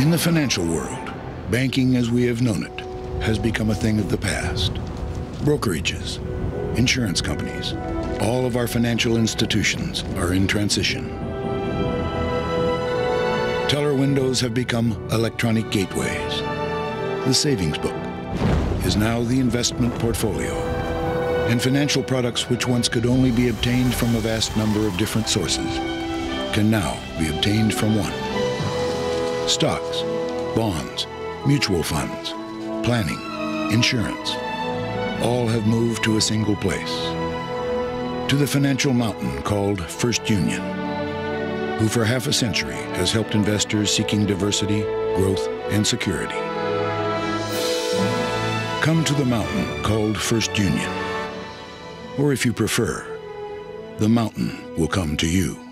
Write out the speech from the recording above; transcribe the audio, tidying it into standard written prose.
In the financial world, banking as we have known it has become a thing of the past. Brokerages, insurance companies, all of our financial institutions are in transition. Teller windows have become electronic gateways. The savings book is now the investment portfolio, and financial products which once could only be obtained from a vast number of different sources can now be obtained from one. Stocks, bonds, mutual funds, planning, insurance, all have moved to a single place, to the financial mountain called First Union, who for half a century has helped investors seeking diversity, growth, and security. Come to the mountain called First Union, or if you prefer, the mountain will come to you.